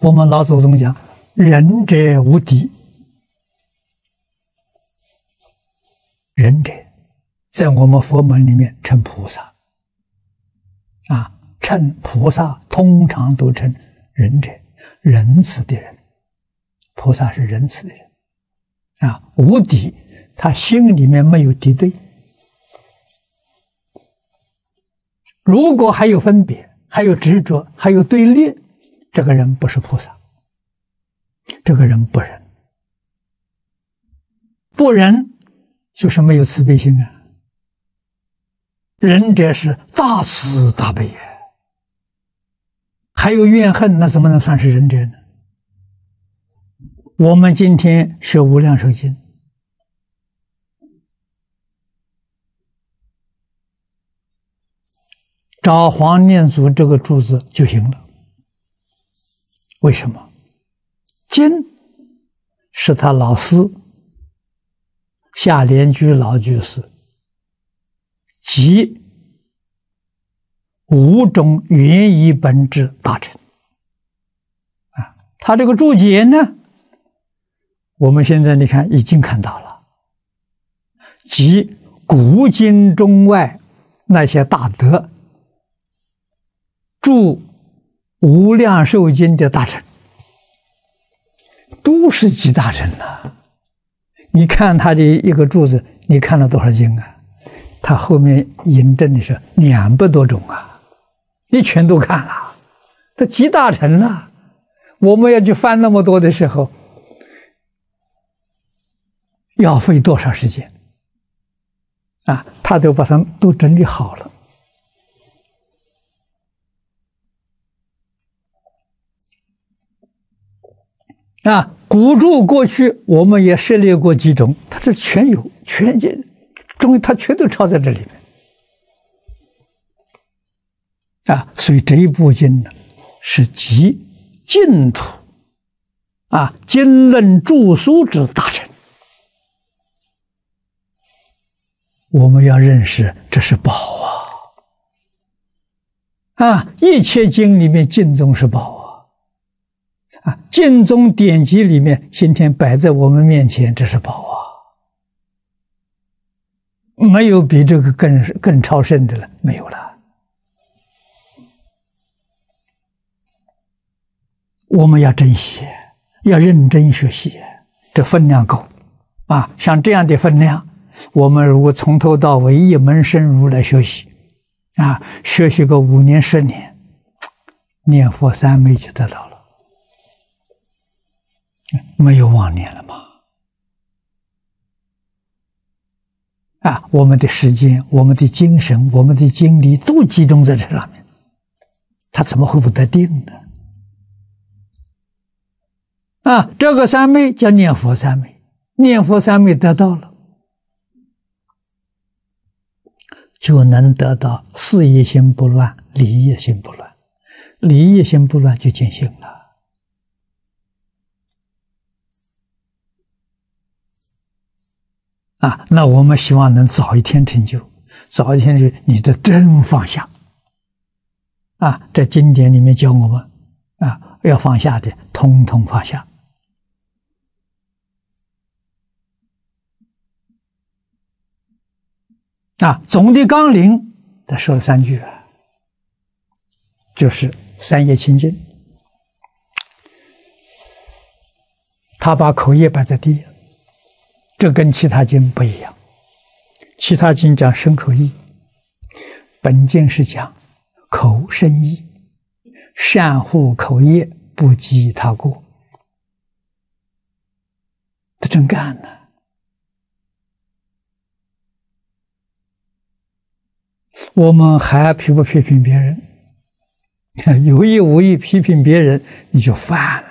我们老祖宗讲“仁者无敌”，仁者在我们佛门里面称菩萨，称菩萨通常都称仁者，仁慈的人，菩萨是仁慈的人，无敌，他心里面没有敌对。 如果还有分别，还有执着，还有对立，这个人不是菩萨，这个人不仁。不仁就是没有慈悲心啊。仁者是大慈大悲，还有怨恨，那怎么能算是仁者呢？我们今天学《无量寿经》。 找黄念祖这个注子就行了。为什么？经是他老师夏莲居老居士及五种原一本质大成他这个注解呢，我们现在你看已经看到了，及古今中外那些大德。 著《无量寿经》的大臣，都是集大臣呐。你看他的一个注子，你看了多少经啊？他后面引证的是200多种啊，你全都看了，他集大成了。我们要去翻那么多的时候，要费多少时间？他都把它都整理好了。 古著过去我们也涉猎过几种，它这全有，全这，终于它全都抄在这里面。所以这一部经呢，是集净土、经论著书之大成。我们要认识这是宝啊！一切经里面净宗是宝啊。 净宗典籍里面，今天摆在我们面前，这是宝啊！没有比这个更超胜的了，没有了。我们要珍惜，要认真学习，这分量够像这样的分量，我们如果从头到尾一门深入来学习，学习个5年10年，念佛3昧就得到了。 没有妄念了吗？我们的时间、我们的精神、我们的精力都集中在这上面，他怎么会不得定呢？这个3昧叫念佛3昧，念佛3昧得到了，就能得到事业心不乱、理业心不乱，理业心不乱就见性了。 那我们希望能早一天成就，早一天是你的真放下。在经典里面教我们，要放下的，统统放下。总的纲领，他说了3句就是3业清净。他把口业摆在第一。 这跟其他经不一样，其他经讲身口意，本经是讲口身意，善护口业，不积他过。他真干呢！我们还批不批评别人？有意无意批评别人，你就犯了。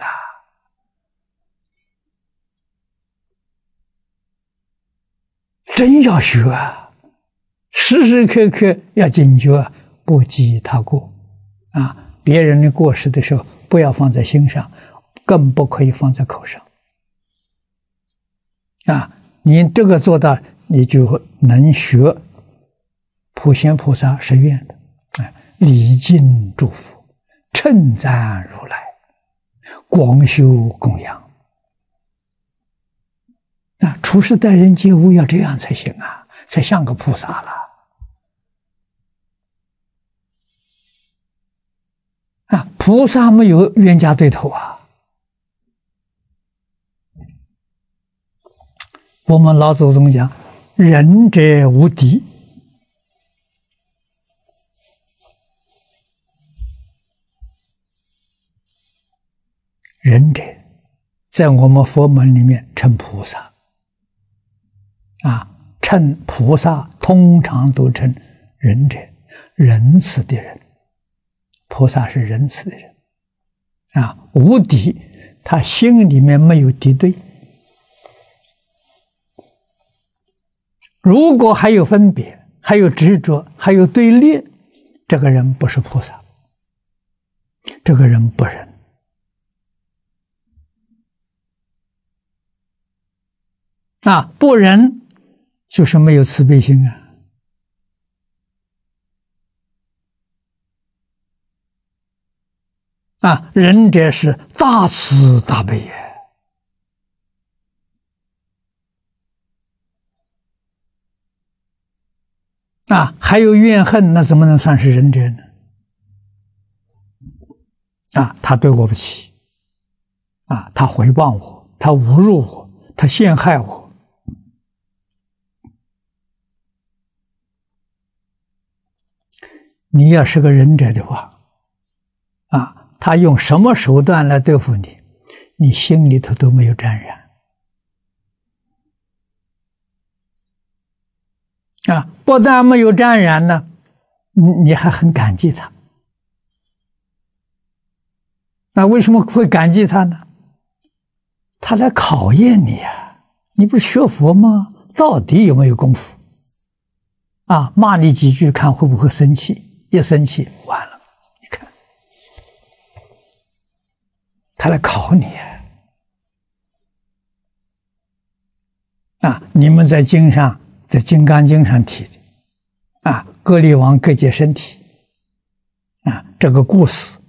真要学，时时刻刻要警觉，不计他过，别人的过失的时候，不要放在心上，更不可以放在口上，你这个做到，你就能学普贤菩萨十愿的，礼敬祝福，称赞如来，广修供养啊，处事待人接物要这样才行啊，才像个菩萨了啊！菩萨没有冤家对头啊。 我们老祖宗讲“仁者无敌”，仁者在我们佛门里面称菩萨，啊，称菩萨通常都称仁者，仁慈的人，菩萨是仁慈的人，啊，无敌，他心里面没有敌对。 如果还有分别，还有执着，还有对立，这个人不是菩萨，这个人不仁。啊，不仁就是没有慈悲心啊！啊，仁者是大慈大悲也。 啊，还有怨恨，那怎么能算是仁者呢？啊，他对我不起，啊，他诽谤我，他侮辱我，他陷害我，你要是个仁者的话，啊，他用什么手段来对付你，你心里头都没有沾染。 啊，不但没有沾染呢，你还很感激他。那为什么会感激他呢？他来考验你呀、啊！你不是学佛吗？到底有没有功夫？啊，骂你几句，看会不会生气？一生气，完了，你看，他来考你啊！啊，你们在经上。 在《金刚经》上提的，啊，割礼王割截身体，啊，这个故事，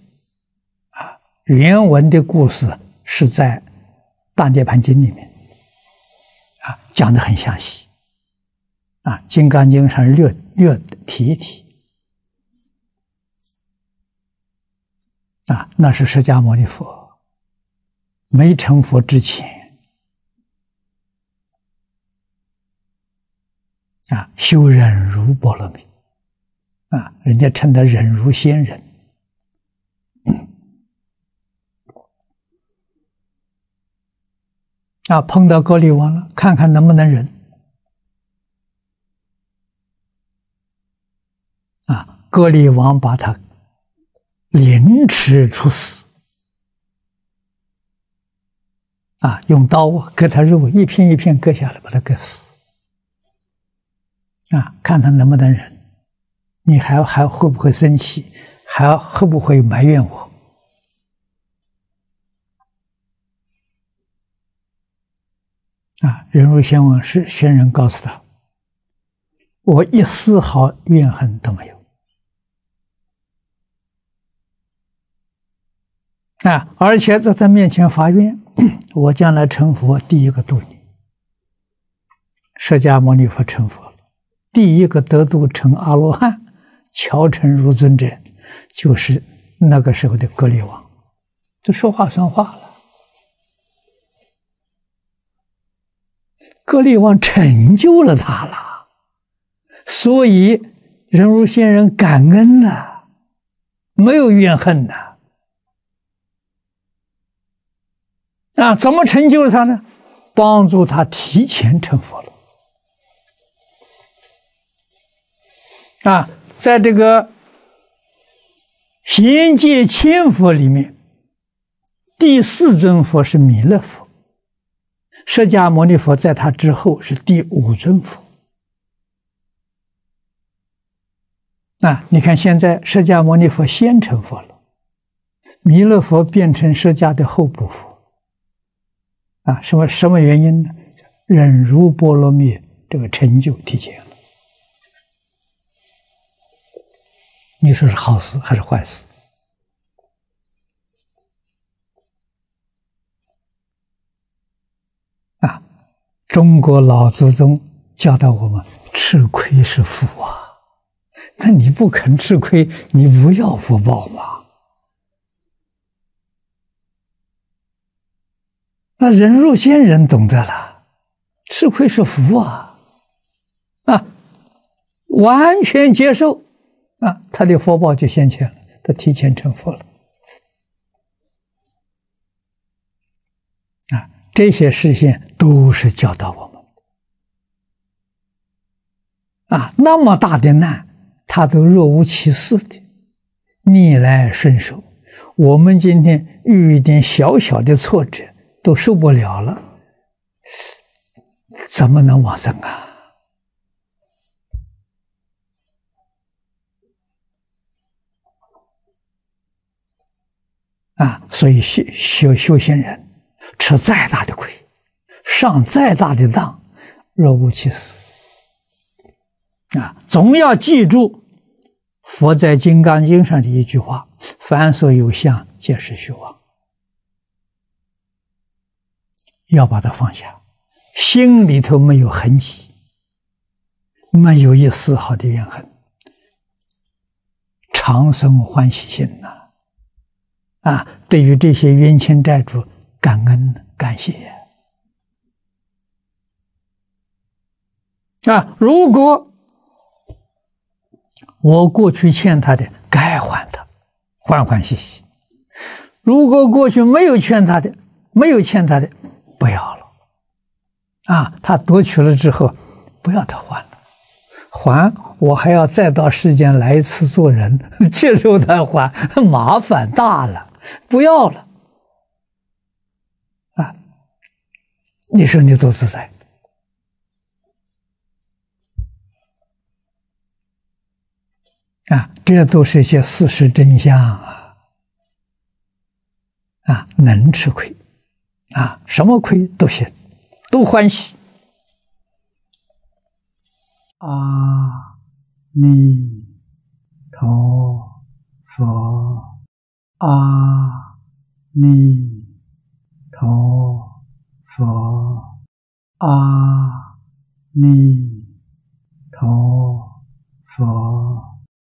啊，原文的故事是在《大涅盘经》里面，啊，讲得很详细，啊，《金刚经》上略提一提，啊，那是释迦牟尼佛没成佛之前。 啊，修忍辱波罗蜜，啊，人家称他忍辱仙人。啊，碰到割礼王了，看看能不能忍。啊，割礼王把他凌迟处死，啊，用刀割他肉，一片一片割下来，把他割死。 啊，看他能不能忍，你还会不会生气，还会不会埋怨我？啊，忍辱仙人告诉他，我一丝毫怨恨都没有。啊，而且在他面前发愿，我将来成佛，第一个度你。释迦牟尼佛成佛。 第一个得度成阿罗汉、乔成如尊者，就是那个时候的割礼王，这说话算话了。割礼王成就了他了，所以忍辱仙人感恩了，没有怨恨了。啊，怎么成就了他呢？帮助他提前成佛了。 啊，在这个《贤界千佛》里面，第四尊佛是弥勒佛，释迦牟尼佛在他之后是第五尊佛。啊，你看现在释迦牟尼佛先成佛了，弥勒佛变成释迦的后补佛。啊，什么原因呢？忍辱波罗蜜这个成就提前了。 你说是好事还是坏事？中国老祖宗教导我们，吃亏是福啊。那你不肯吃亏，你不要福报嘛？那人若仙人懂得了，吃亏是福啊，完全接受他的福报就现前了，他提前成佛了。 这些事情都是教导我们那么大的难，他都若无其事的逆来顺受。我们今天遇一点小小的挫折都受不了了，怎么能往生啊？所以修仙人。 吃再大的亏，上再大的当，若无其事总要记住佛在《金刚经》上的一句话：“凡所有相，皆是虚妄。”要把它放下，心里头没有痕迹，没有一丝毫的怨恨，常生欢喜心呐！对于这些冤亲债主。 感恩感谢如果我过去欠他的，该还他，欢欢喜喜；如果过去没有欠他的，不要了他夺取了之后，不要他还了，还我还要再到世间来一次做人，接受他还，麻烦大了，不要了。 你说你多自在这都是一些事实真相能吃亏什么亏都行，都欢喜。阿弥陀佛，阿弥陀。